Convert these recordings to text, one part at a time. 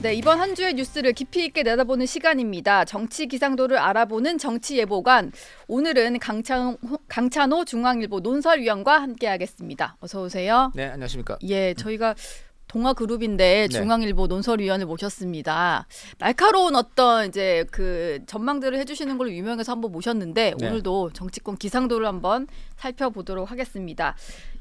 네, 이번 한 주의 뉴스를 깊이 있게 내다보는 시간입니다. 정치 기상도를 알아보는 정치예보관. 오늘은 강찬호 중앙일보 논설위원과 함께하겠습니다. 어서 오세요. 네, 안녕하십니까. 예, 저희가 동아그룹인데 중앙일보 논설위원을 모셨습니다. 날카로운 어떤 이제 그 전망들을 해주시는 걸로 유명해서 한번 모셨는데 오늘도 정치권 기상도를 한번 살펴보도록 하겠습니다.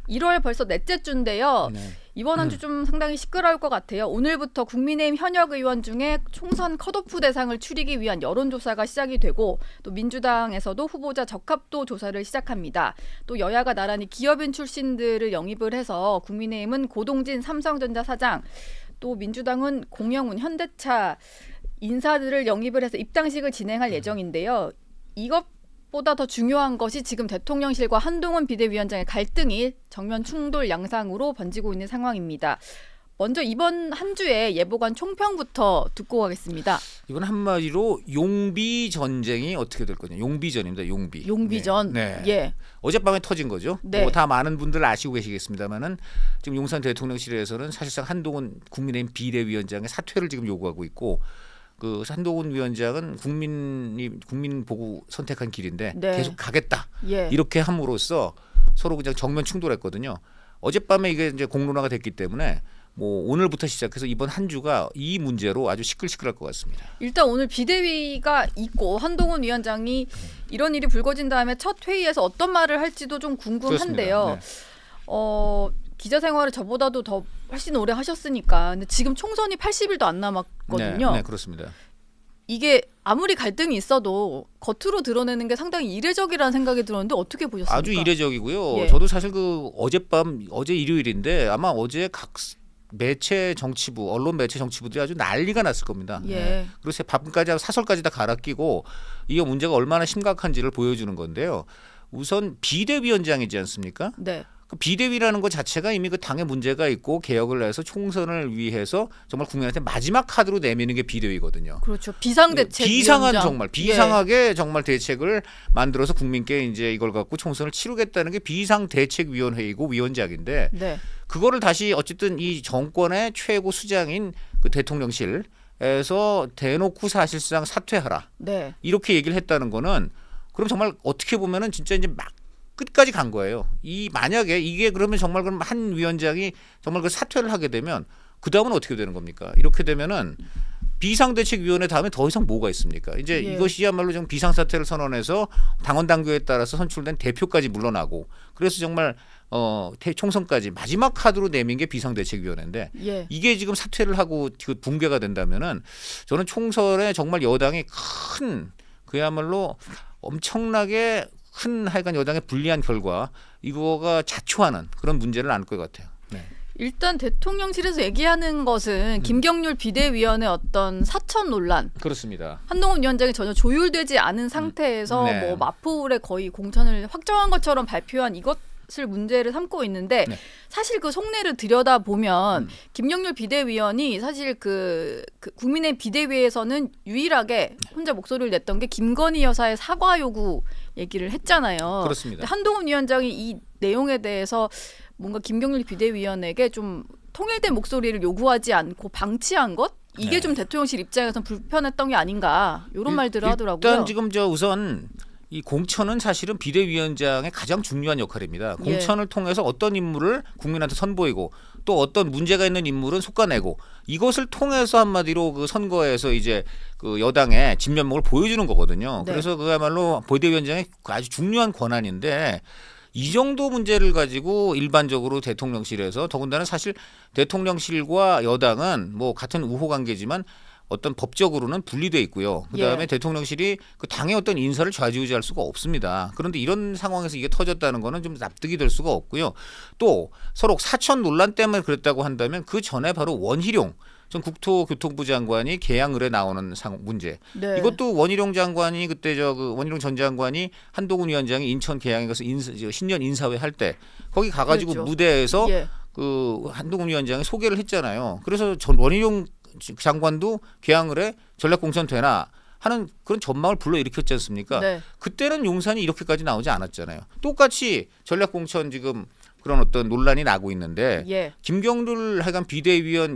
1월 벌써 넷째 주인데요. 이번 한 주 좀 상당히 시끄러울 것 같아요. 오늘부터 국민의힘 현역 의원 중에 총선 컷오프 대상을 추리기 위한 여론조사가 시작이 되고 또 민주당에서도 후보자 적합도 조사를 시작합니다. 또 여야가 나란히 기업인 출신들을 영입을 해서 국민의힘은 고동진 삼성전자 사장, 또 민주당은 공영훈 현대차 인사들을 영입을 해서 입당식을 진행할 예정인데요. 이것보다 더 중요한 것이 지금 대통령실과 한동훈 비대위원장의 갈등이 정면 충돌 양상으로 번지고 있는 상황입니다. 먼저 이번 한 주의 예보관 총평부터 듣고 가겠습니다. 이건 한마디로 용비 전쟁이 어떻게 될 거냐. 용비전입니다. 용비전. 네. 예. 어젯밤에 터진 거죠. 네. 뭐 다 많은 분들 아시고 계시겠습니다만은 지금 용산 대통령실에서는 사실상 한동훈 국민의힘 비대위원장의 사퇴를 지금 요구하고 있고, 그 한동훈 위원장은 국민 보고 선택한 길인데 계속 가겠다. 이렇게 함으로써 서로 그냥 정면 충돌했거든요. 어젯밤에 이게 이제 공론화가 됐기 때문에 뭐 오늘부터 시작해서 이번 한 주가 이 문제로 아주 시끌시끌할 것 같습니다. 일단 오늘 비대위가 있고 한동훈 위원장이 이런 일이 불거진 다음에 첫 회의에서 어떤 말을 할지도 좀 궁금한데요. 기자 생활을 저보다도 더 훨씬 오래 하셨으니까. 근데 지금 총선이 80일도 안 남았거든요. 네, 그렇습니다. 이게 아무리 갈등이 있어도 겉으로 드러내는 게 상당히 이례적이라는 생각이 들었는데 어떻게 보셨습니까? 아주 이례적이고요. 예. 저도 사실 그 어제 일요일인데 아마 어제 각 언론 매체 정치부들이 아주 난리가 났을 겁니다. 예. 그래서 밥까지 사설까지 다 갈아끼고 이 문제가 얼마나 심각한지를 보여주는 건데요. 우선 비대위원장이지 않습니까? 네. 그 비대위라는 것 자체가 이미 그 당의 문제가 있고 개혁을 해서 총선을 위해서 정말 국민한테 마지막 카드로 내미는 게 비대위거든요. 그렇죠. 비상대책. 비상하게 정말 대책을 만들어서 국민께 이제 이걸 갖고 총선을 치르겠다는 게 비상대책위원회이고 위원장인데 그거를 다시 어쨌든 이 정권의 최고 수장인 그 대통령실에서 대놓고 사실상 사퇴하라. 이렇게 얘기를 했다는 거는 그럼 정말 어떻게 보면은 진짜 이제 막 끝까지 간 거예요. 이 만약에 이게 그러면 정말 그럼 한 위원장이 정말 그 사퇴를 하게 되면 그 다음은 어떻게 되는 겁니까? 이렇게 되면은 비상대책위원회 다음에 더 이상 뭐가 있습니까? 이제 이것이야말로 지금 비상사태를 선언해서 당원 당규에 따라서 선출된 대표까지 물러나고 그래서 정말 총선까지 마지막 카드로 내민 게 비상대책위원회인데 이게 지금 사퇴를 하고 붕괴가 된다면은 저는 총선에 정말 여당이 그야말로 엄청나게 하여간 여당의 불리한 결과 이거가 자초하는 그런 문제를 안을 것 같아요. 네. 일단 대통령실에서 얘기하는 것은 김경률 비대위원의 어떤 사천 논란. 그렇습니다. 한동훈 위원장이 전혀 조율되지 않은 상태에서 뭐 마포울에 거의 공천을 확정한 것처럼 발표한 이것을 문제를 삼고 있는데 사실 그 속내를 들여다보면 김경률 비대위원이 사실 그 국민의힘 비대위에서는 유일하게 혼자 목소리를 냈던 게 김건희 여사의 사과 요구 얘기를 했잖아요. 그렇습니다. 한동훈 위원장이 이 내용에 대해서 뭔가 김경률 비대위원에게 좀 통일된 목소리를 요구하지 않고 방치한 것? 이게 좀 대통령실 입장에서는 불편했던 게 아닌가 이런 말들을 하더라고요. 일단 지금 우선 이 공천은 사실은 비대위원장의 가장 중요한 역할입니다. 공천을 통해서 어떤 인물을 국민한테 선보이고 또 어떤 문제가 있는 인물은 솎아내고 이것을 통해서 한마디로 그 선거에서 이제 그 여당의 진면목을 보여주는 거거든요. 그래서 그야말로 비대위원장의 아주 중요한 권한인데 이 정도 문제를 가지고 일반적으로 대통령실에서 더군다나 사실 대통령실과 여당은 뭐 같은 우호관계지만 어떤 법적으로는 분리돼 있고요. 그다음에 대통령실이 그 당의 어떤 인사를 좌지우지할 수가 없습니다. 그런데 이런 상황에서 이게 터졌다는 거는 좀 납득이 될 수가 없고요. 또 서로 사천 논란 때문에 그랬다고 한다면 그 전에 바로 원희룡 전 국토교통부 장관이 개항 의뢰 나오는 문제. 이것도 원희룡 장관이 그때 원희룡 전 장관이 한동훈 위원장이 인천 개항에 가서 신년 인사회 할 때 거기 가가지고 무대에서 그 한동훈 위원장이 소개를 했잖아요. 그래서 원희룡 장관도 개항을 해 전략공천 되나 하는 그런 전망을 불러일으켰지 않습니까? 그때는 용산이 이렇게까지 나오지 않았잖아요. 똑같이 전략공천 지금 그런 어떤 논란이 나고 있는데 예. 김경률 하여간 비대위원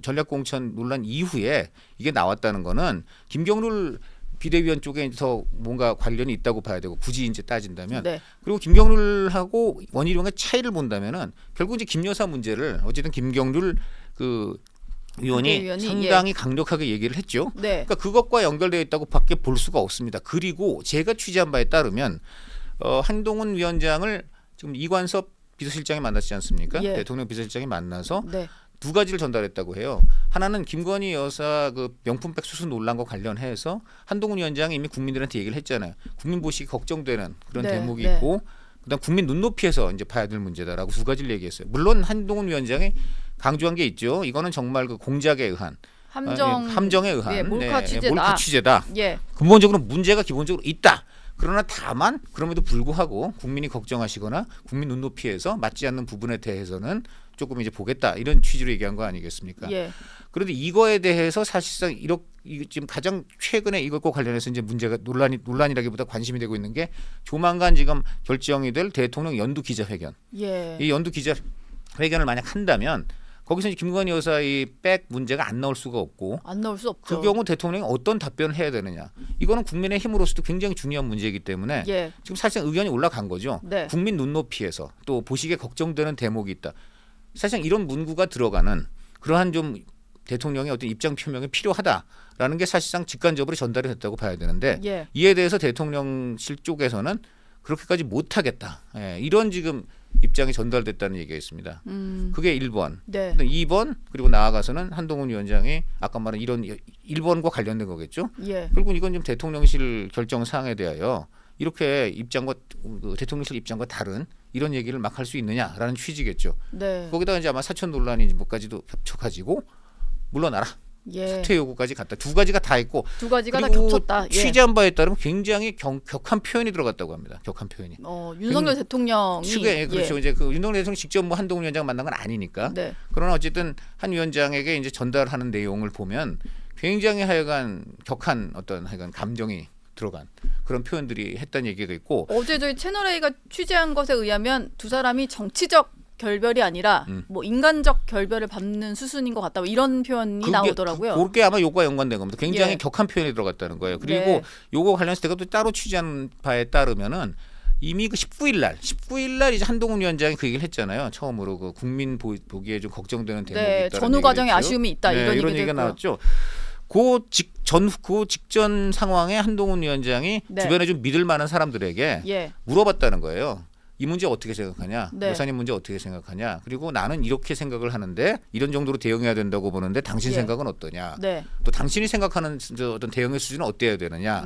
전략공천 논란 이후에 이게 나왔다는 거는 김경률 비대위원 쪽에서 뭔가 관련이 있다고 봐야 되고 굳이 이제 따진다면 네. 그리고 김경률하고 원희룡의 차이를 본다면은 결국 이제 김 여사 문제를 어쨌든 김경률 그 의원이 상당히 예. 강력하게 얘기를 했죠. 네. 그러니까 그것과 연결되어 있다고밖에 볼 수가 없습니다. 그리고 제가 취재한 바에 따르면 한동훈 위원장을 지금 이관섭 비서실장이 만났지 않습니까? 예. 대통령 비서실장이 만나서 네. 두 가지를 전달했다고 해요. 하나는 김건희 여사 그 명품백 수수 논란과 관련해서 한동훈 위원장이 이미 국민들한테 얘기를 했잖아요. 국민 보시기 걱정되는 그런 네, 대목이 네. 있고 그다음 국민 눈높이에서 이제 봐야 될 문제다라고 두 가지를 얘기했어요. 물론 한동훈 위원장이 강조한 게 있죠. 이거는 정말 그 공작에 의한 함정에 의한 예, 몰카, 네, 취재다. 몰카 취재다. 예. 근본적으로 문제가 기본적으로 있다. 그러나 다만 그럼에도 불구하고 국민이 걱정하시거나 국민 눈높이에서 맞지 않는 부분에 대해서는 조금 이제 보겠다 이런 취지로 얘기한 거 아니겠습니까? 예. 그런데 이거에 대해서 사실상 이렇게 지금 가장 최근에 이것과 관련해서 이제 문제가 논란이라기보다 관심이 되고 있는 게 조만간 지금 결정이 될 대통령 연두 기자회견. 예. 이 연두 기자회견을 만약 한다면 거기서 이제 김건희 여사의 백 문제가 안 나올 수가 없고 안 나올 수 없죠. 그 경우 대통령이 어떤 답변을 해야 되느냐. 이거는 국민의힘으로서도 굉장히 중요한 문제이기 때문에 예. 지금 사실상 의견이 올라간 거죠. 네. 국민 눈높이에서 또 보시기에 걱정되는 대목이 있다. 사실상 이런 문구가 들어가는 그러한 좀 대통령의 어떤 입장 표명이 필요하다라는 게 사실상 직간접으로 전달이 됐다고 봐야 되는데 예. 이에 대해서 대통령실 쪽에서는 그렇게까지 못하겠다. 예, 이런 지금 입장이 전달됐다는 얘기가 있습니다. 그게 1번. 네. 2번 그리고 나아가서는 한동훈 위원장이 아까 말한 이런 1번과 관련된 거겠죠. 예. 결국 이건 좀 대통령실 결정 사항에 대하여 이렇게 입장과 대통령실 입장과 다른 이런 얘기를 막 할 수 있느냐라는 취지겠죠. 네. 거기다가 이제 아마 사천 논란이 뭐까지도 겹쳐가지고 물러나라. 예. 사퇴 요구까지 갔다. 두 가지가 다 있고 두 가지가 다 겹쳤다. 예. 취재한 바에 따르면 굉장히 격한 표현이 들어갔다고 합니다. 격한 표현이. 윤석열 대통령이 측에 그렇죠. 예. 이제 그 윤석열 대통령 직접 뭐 한동훈 위원장 만난 건 아니니까. 네. 그러나 어쨌든 한 위원장에게 이제 전달하는 내용을 보면 굉장히 하여간 격한 어떤 하여간 감정이 들어간 그런 표현들이 했다는 얘기가 있고 어제 저희 채널A가 취재한 것에 의하면 두 사람이 정치적 결별이 아니라 뭐 인간적 결별을 밟는 수순인 것 같다. 뭐 이런 표현이 나오더라고요. 그게 아마 요거와 연관된 겁니다. 굉장히 예. 격한 표현이 들어갔다는 거예요. 그리고 네. 요거 관련해서 제가 또 따로 취재한 바에 따르면은 이미 그 19일 날 이제 한동훈 위원장이 그 얘기를 했잖아요. 처음으로 그 국민 보기에 좀 걱정되는 대목이 네, 있다. 전후 과정에 아쉬움이 있다. 네, 이런 얘기가 나왔죠. 그 직전 상황에 한동훈 위원장이 네. 주변에 좀 믿을 만한 사람들에게 예. 물어봤다는 거예요. 이 문제 어떻게 생각하냐? 네. 여사님 문제 어떻게 생각하냐? 그리고 나는 이렇게 생각을 하는데 이런 정도로 대응해야 된다고 보는데 당신 예. 생각은 어떠냐? 네. 또 당신이 생각하는 어떤 대응의 수준은 어때야 되느냐?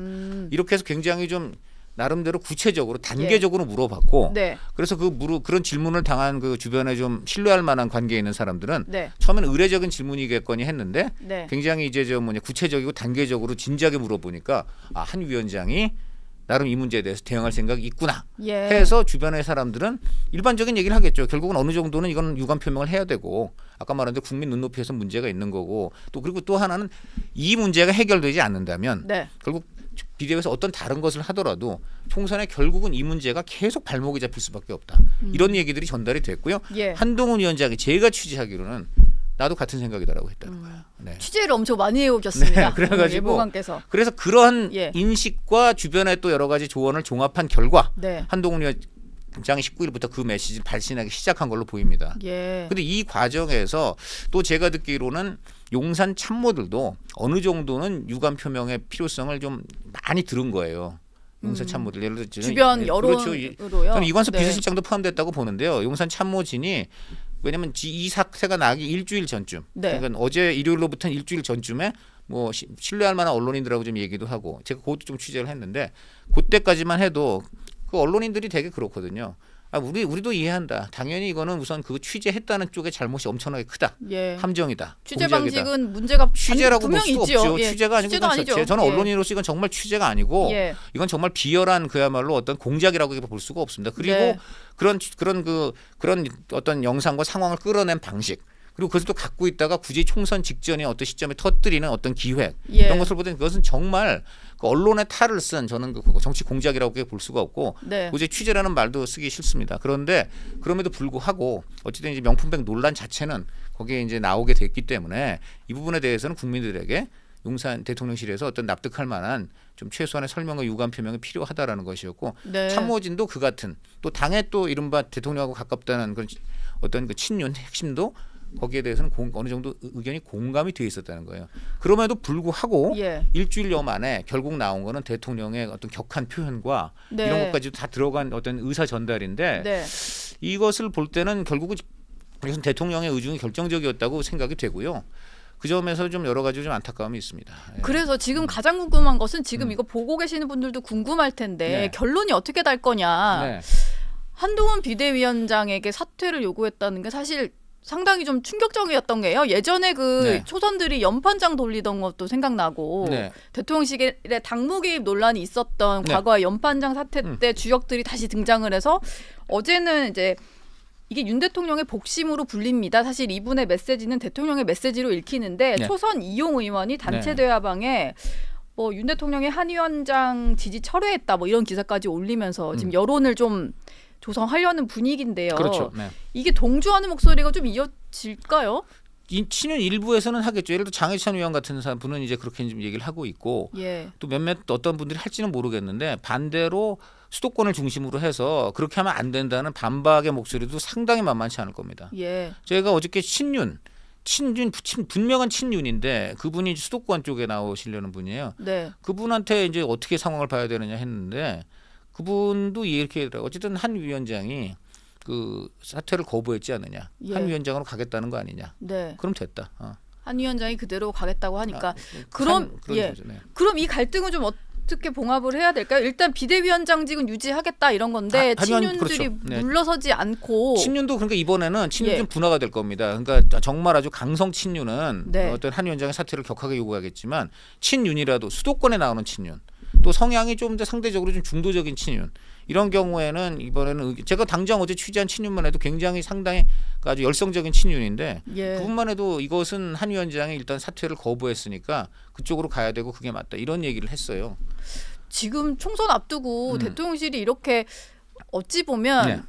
이렇게 해서 굉장히 좀 나름대로 구체적으로 단계적으로 예. 물어봤고 네. 그래서 그런 질문을 당한 그 주변에 좀 신뢰할 만한 관계에 있는 사람들은 네. 처음엔 의례적인 질문이겠거니 했는데 네. 굉장히 이제 좀 구체적이고 단계적으로 진지하게 물어보니까 아, 한 위원장이 나름 이 문제에 대해서 대응할 생각이 있구나 예. 해서 주변의 사람들은 일반적인 얘기를 하겠죠. 결국은 어느 정도는 이건 유감 표명을 해야 되고 아까 말한 대로 국민 눈높이에서 문제가 있는 거고 또 그리고 또 하나는 이 문제가 해결되지 않는다면 네. 결국 비대위에서 어떤 다른 것을 하더라도 총선에 결국은 이 문제가 계속 발목이 잡힐 수밖에 없다. 이런 얘기들이 전달이 됐고요. 예. 한동훈 위원장이 제가 취재하기로는 나도 같은 생각이다라고 했다는 거야. 네. 취재를 엄청 많이 해오셨습니다. 네, 그래가지고 그래서 그런 예. 인식과 주변의 또 여러 가지 조언을 종합한 결과 네. 한동훈 위원장이 19일부터 그 메시지를 발신하기 시작한 걸로 보입니다. 그런데 예. 이 과정에서 또 제가 듣기로는 용산 참모들도 어느 정도는 유감 표명의 필요성을 좀 많이 들은 거예요. 용산 참모들 예를 들어 주변 여론으로요. 그렇죠. 저는 이관섭 네. 비서실장도 포함됐다고 보는데요. 용산 참모진이 왜냐하면 이 사태가 나기 일주일 전쯤 네. 그러니까 어제 일요일로부터 일주일 전쯤에 뭐 신뢰할 만한 언론인들하고 좀 얘기도 하고 제가 그것도 좀 취재를 했는데 그때까지만 해도 그 언론인들이 되게 그렇거든요. 아, 우리도 이해한다. 당연히 이거는 우선 그 취재했다는 쪽의 잘못이 엄청나게 크다. 예. 함정이다. 취재 공작이다. 방식은 문제가 취재라고 볼 수 없죠. 예. 취재가 아니고 자체. 저는 언론인으로서 이건 정말 취재가 아니고 예. 이건 정말 비열한 그야말로 어떤 공작이라고 볼 수가 없습니다. 그리고 네. 그런 어떤 영상과 상황을 끌어낸 방식 그리고 그것을 또 갖고 있다가 굳이 총선 직전에 어떤 시점에 터뜨리는 어떤 기획, 예. 이런 것을 보더니 그것은 정말 그 언론의 탈을 쓴, 저는 그 정치 공작이라고 볼 수가 없고, 네. 도저히 취재라는 말도 쓰기 싫습니다. 그런데 그럼에도 불구하고 어쨌든 이제 명품백 논란 자체는 거기에 이제 나오게 됐기 때문에 이 부분에 대해서는 국민들에게 용산 대통령실에서 어떤 납득할 만한 좀 최소한의 설명과 유감 표명이 필요하다라는 것이었고, 네. 참모진도 그 같은, 또 당의 또 이른바 대통령하고 가깝다는 그런 어떤 그 친윤 핵심도 거기에 대해서는 어느 정도 의견이 공감이 돼 있었다는 거예요. 그럼에도 불구하고 예. 일주일여 만에 결국 나온 거는 대통령의 어떤 격한 표현과 네. 이런 것까지도 다 들어간 어떤 의사 전달인데 네. 이것을 볼 때는 결국은 대통령의 의중이 결정적이었다고 생각이 되고요. 그 점에서 좀 여러 가지 좀 안타까움이 있습니다. 예. 그래서 지금 가장 궁금한 것은 지금 이거 보고 계시는 분들도 궁금할 텐데 네. 결론이 어떻게 날 거냐. 네. 한동훈 비대위원장에게 사퇴를 요구했다는 게 사실 상당히 좀 충격적이었던 게요. 예전에 그 네. 초선들이 연판장 돌리던 것도 생각나고 네. 대통령실에 당무 개입 논란이 있었던 네. 과거의 연판장 사태 때 주역들이 다시 등장을 해서 어제는 이제 이게 윤 대통령의 복심으로 불립니다. 사실 이분의 메시지는 대통령의 메시지로 읽히는데 네. 초선 이용 의원이 단체 대화방에 뭐 윤 대통령의 한 위원장 지지 철회했다 뭐 이런 기사까지 올리면서 지금 여론을 좀 조성하려는 분위기인데요. 그렇죠. 네. 이게 동조하는 목소리가 좀 이어질까요? 친윤 일부에서는 하겠죠. 예를 들어 장혜찬 의원 같은 분은 이제 그렇게 좀 얘기를 하고 있고 예. 또 몇몇 어떤 분들이 할지는 모르겠는데 반대로 수도권을 중심으로 해서 그렇게 하면 안 된다는 반박의 목소리도 상당히 만만치 않을 겁니다. 예. 제가 어저께 분명한 친윤인데 그분이 수도권 쪽에 나오시려는 분이에요. 네. 그분한테 이제 어떻게 상황을 봐야 되느냐 했는데 그분도 이렇게 하더라고요. 어쨌든 한 위원장이 그 사퇴를 거부했지 않느냐. 예. 한 위원장으로 가겠다는 거 아니냐. 네. 그럼 됐다. 한 위원장이 그대로 가겠다고 하니까 그럼 이 갈등은 좀 어떻게 봉합을 해야 될까요? 일단 비대위원장직은 유지하겠다 이런 건데 친윤들이 그렇죠. 물러서지 네. 않고 친윤도 그러니까 이번에는 친윤 좀 예. 분화가 될 겁니다. 그러니까 정말 아주 강성 친윤은 네. 어떤 한 위원장의 사퇴를 격하게 요구하겠지만 친윤이라도 수도권에 나오는 친윤 또 성향이 좀 더 상대적으로 좀 중도적인 친윤 이런 경우에는 이번에는 제가 당장 어제 취재한 친윤만 해도 굉장히 상당히 아주 열성적인 친윤인데 예. 그분만 해도 이것은 한 위원장이 일단 사퇴를 거부했으니까 그쪽으로 가야 되고 그게 맞다 이런 얘기를 했어요. 지금 총선 앞두고 대통령실이 이렇게 어찌 보면 네.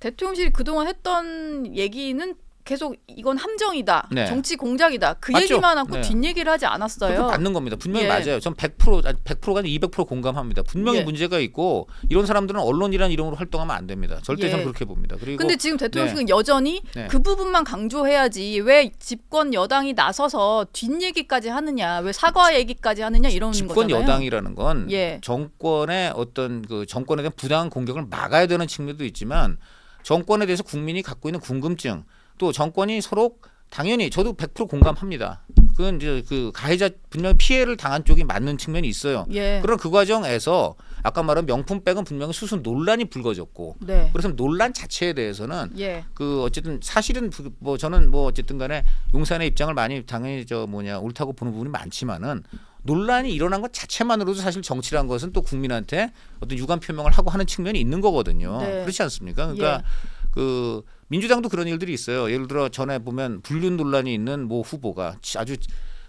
대통령실이 그동안 했던 얘기는 계속 이건 함정이다. 네. 정치 공작이다. 그 맞죠? 얘기만 하고 네. 뒷얘기를 하지 않았어요. 맞는 겁니다. 분명히 예. 맞아요. 전 100%가 아니라 200% 공감합니다. 분명히 예. 문제가 있고 이런 사람들은 언론이라는 이름으로 활동하면 안 됩니다. 절대 예. 저는 그렇게 봅니다. 그런데 지금 대통령실은 네. 여전히 네. 그 부분만 강조해야지 왜 집권 여당이 나서서 뒷얘기까지 하느냐. 왜 사과 얘기까지 하느냐 이런 거잖아요. 집권 여당이라는 건 예. 정권의 어떤 그 정권에 대한 부당한 공격을 막아야 되는 측면도 있지만 정권에 대해서 국민이 갖고 있는 궁금증 또 정권이 서로 당연히 저도 100% 공감합니다. 그건 이제 그 가해자 분명히 피해를 당한 쪽이 맞는 측면이 있어요. 예. 그런 그 과정에서 아까 말한 명품백은 분명히 수순 논란이 불거졌고 네. 그래서 논란 자체에 대해서는 예. 그 어쨌든 사실은 뭐 저는 뭐 어쨌든 간에 용산의 입장을 많이 당연히 저 옳다고 보는 부분이 많지만은 논란이 일어난 것 자체만으로도 사실 정치란 것은 또 국민한테 어떤 유감 표명을 하고 하는 측면이 있는 거거든요. 네. 그렇지 않습니까? 그러니까 예. 그 민주당도 그런 일들이 있어요. 예를 들어 전에 보면 불륜 논란이 있는 뭐 후보가 아주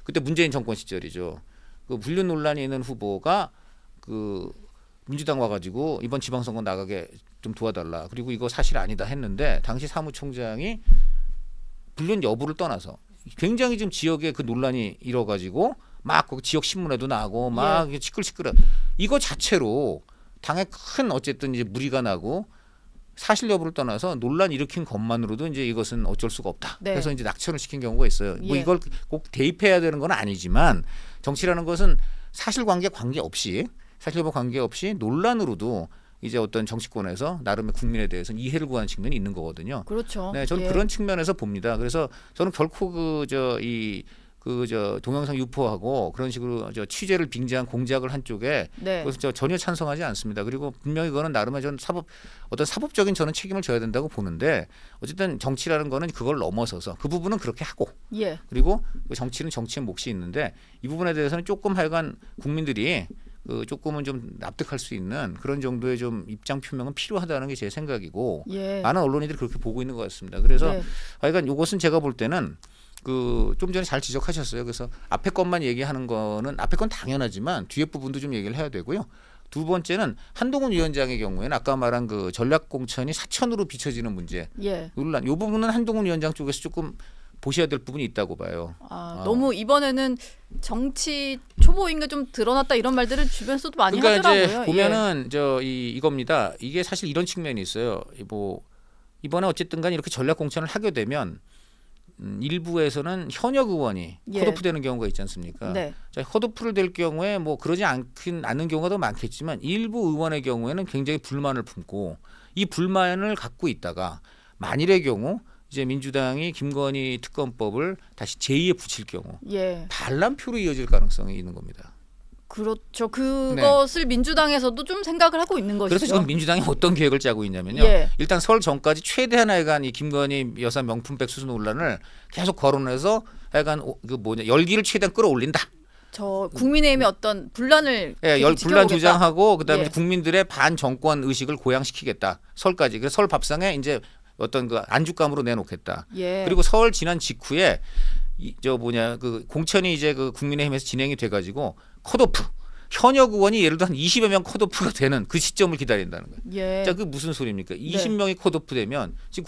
그때 문재인 정권 시절이죠. 그 불륜 논란이 있는 후보가 그 민주당 와가지고 이번 지방선거 나가게 좀 도와달라. 그리고 이거 사실 아니다 했는데 당시 사무총장이 불륜 여부를 떠나서 굉장히 지금 지역에 그 논란이 일어가지고 막 그 지역 신문에도 나고 막 예. 시끌시끌해. 이거 자체로 당에 큰 어쨌든 이제 무리가 나고. 사실 여부를 떠나서 논란 일으킨 것만으로도 이제 이것은 어쩔 수가 없다. 네. 그래서 이제 낙천을 시킨 경우가 있어요. 예. 뭐 이걸 꼭 대입해야 되는 건 아니지만 정치라는 것은 사실 여부 관계 없이 논란으로도 이제 어떤 정치권에서 나름의 국민에 대해서는 이해를 구하는 측면이 있는 거거든요. 그렇죠. 네, 저는 예. 그런 측면에서 봅니다. 그래서 저는 결코 동영상 유포하고 그런 식으로 취재를 빙자한 공작을 한 쪽에 네. 그래서 전혀 찬성하지 않습니다. 그리고 분명히 그거는 나름의 저는 사법적인 저는 책임을 져야 된다고 보는데 어쨌든 정치라는 거는 그걸 넘어서서 그 부분은 그렇게 하고 예. 그리고 정치는 정치의 몫이 있는데 이 부분에 대해서는 조금 하여간 국민들이 조금은 좀 납득할 수 있는 그런 정도의 좀 입장 표명은 필요하다는 게 제 생각이고 예. 많은 언론인들이 그렇게 보고 있는 것 같습니다. 그래서 네. 하여간 이것은 제가 볼 때는 그 좀 전에 잘 지적하셨어요. 그래서 앞에 것만 얘기하는 거는 앞에 건 당연하지만 뒤에 부분도 좀 얘기를 해야 되고요. 두 번째는 한동훈 위원장의 경우에는 아까 말한 그 전략공천이 사천으로 비춰지는 문제 예. 논란 이 부분은 한동훈 위원장 쪽에서 조금 보셔야 될 부분이 있다고 봐요. 아, 너무 이번에는 정치 초보인 게 좀 드러났다 이런 말들을 주변에서도 많이 하더라고요. 이제 보면은 예. 이겁니다. 이게 사실 이런 측면이 있어요. 뭐 이번에 어쨌든간 이렇게 전략공천을 하게 되면 일부에서는 현역 의원이 예. 컷오프되는 경우가 있지 않습니까? 네. 자, 컷오프를 될 경우에 뭐 그러지 않는 경우가 더 많겠지만 일부 의원의 경우에는 굉장히 불만을 품고 이 불만을 갖고 있다가 만일의 경우 이제 민주당이 김건희 특검법을 다시 제2에 붙일 경우 예. 반란표로 이어질 가능성이 있는 겁니다. 그렇죠. 그것을 네. 민주당에서도 좀 생각을 하고 있는 것이죠. 그래서 지금 민주당이 어떤 계획을 짜고 있냐면요. 예. 일단 설 전까지 최대한 하여간 이 김건희 여사 명품백 수수 논란을 계속 거론해서 하여간 열기를 최대한 끌어올린다. 저 국민의힘의 어떤 분란을 예, 분란 조장하고 그다음에 예. 국민들의 반정권 의식을 고양시키겠다. 설까지. 그래서 설 밥상에 이제 어떤 그 안주감으로 내놓겠다. 예. 그리고 설 지난 직후에 공천이 이제 그 국민의힘에서 진행이 돼가지고 컷오프 현역 의원이 예를 들어 한 20여 명 컷오프가 되는 그 시점을 기다린다는 거예요. 예. 자, 그게 무슨 소리입니까? 20명이 컷오프되면 지금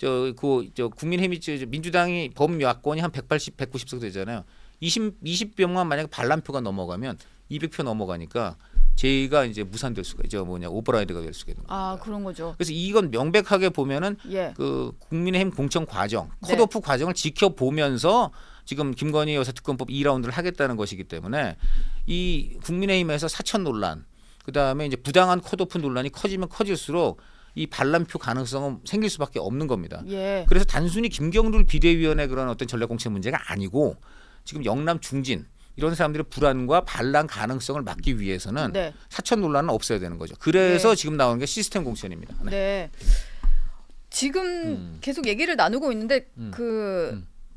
국민의힘 민주당이 범야권이 한 180, 190석 되잖아요. 20명만 만약에 반란표가 넘어가면 200표 넘어가니까 제의가 이제 무산될 수가 있죠. 오버라이드가 될 수가 있는 겁니다. 아, 그런 거죠. 그래서 이건 명백하게 보면은 예. 그 국민의힘 공천 과정, 컷오프 네. 과정을 지켜보면서 지금 김건희 여사 특검법 2라운드를 하겠다는 것이기 때문에 이 국민의힘에서 사천 논란, 그다음에 이제 부당한 컷오프 논란이 커지면 커질수록 이 반란표 가능성은 생길 수밖에 없는 겁니다. 예. 그래서 단순히 김경률 비대위원회 그런 어떤 전략공천 문제가 아니고 지금 영남 중진 이런 사람들의 불안과 반란 가능성을 막기 위해서는 네. 사천 논란은 없어야 되는 거죠. 그래서 네. 지금 나오는 게 시스템 공천입니다. 네. 네. 지금 계속 얘기를 나누고 있는데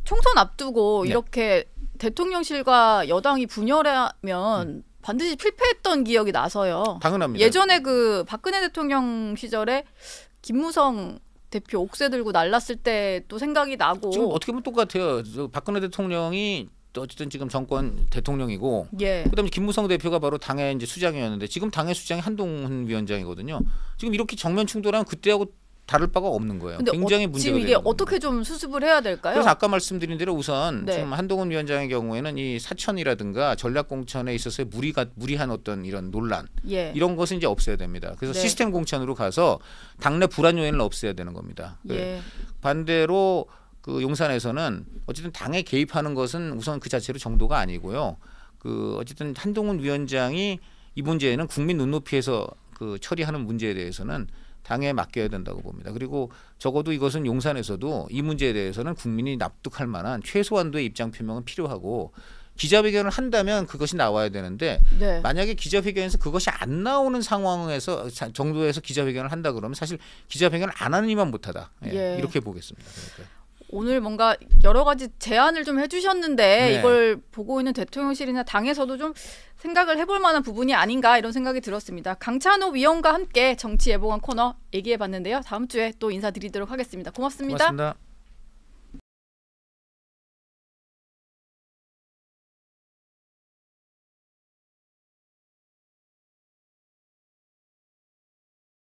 총선 앞두고 네. 이렇게 대통령실과 여당이 분열하면 반드시 필패했던 기억이 나서요. 당연합니다. 예전에 그 박근혜 대통령 시절에 김무성 대표 옥새 들고 날랐을 때도 생각이 나고 지금 어떻게 보면 똑같아요. 박근혜 대통령이 어쨌든 지금 정권 대통령이고 예. 그다음에 김무성 대표가 바로 당의 이제 수장이었는데 지금 당의 수장이 한동훈 위원장이거든요. 지금 이렇게 정면 충돌하면 그때하고 다를 바가 없는 거예요. 굉장히 문제가 되는 겁니다. 지금 이게 어떻게 좀 수습을 해야 될까요? 그래서 아까 말씀드린 대로 우선 네. 지금 한동훈 위원장의 경우에는 이 사천이라든가 전략공천에 있어서의 무리한 어떤 이런 논란 예. 이런 것은 이제 없애야 됩니다. 그래서 네. 시스템 공천으로 가서 당내 불안 요인을 없애야 되는 겁니다. 예. 네. 반대로 그 용산에서는 어쨌든 당에 개입하는 것은 우선 그 자체로 정도가 아니고요. 그 어쨌든 한동훈 위원장이 이 문제는 국민 눈높이에서 그 처리하는 문제에 대해서는 당에 맡겨야 된다고 봅니다. 그리고 적어도 이것은 용산에서도 이 문제에 대해서는 국민이 납득할 만한 최소한도의 입장 표명은 필요하고 기자회견을 한다면 그것이 나와야 되는데 네. 만약에 기자회견에서 그것이 안 나오는 상황에서 정도에서 기자회견을 한다 그러면 사실 기자회견을 안 하는 이만 못하다. 예, 예. 이렇게 보겠습니다. 그러니까. 오늘 뭔가 여러 가지 제안을 좀 해주셨는데 네. 이걸 보고 있는 대통령실이나 당에서도 좀 생각을 해볼 만한 부분이 아닌가 이런 생각이 들었습니다. 강찬호 위원과 함께 정치 예보관 코너 얘기해봤는데요. 다음 주에 또 인사드리도록 하겠습니다. 고맙습니다. 고맙습니다.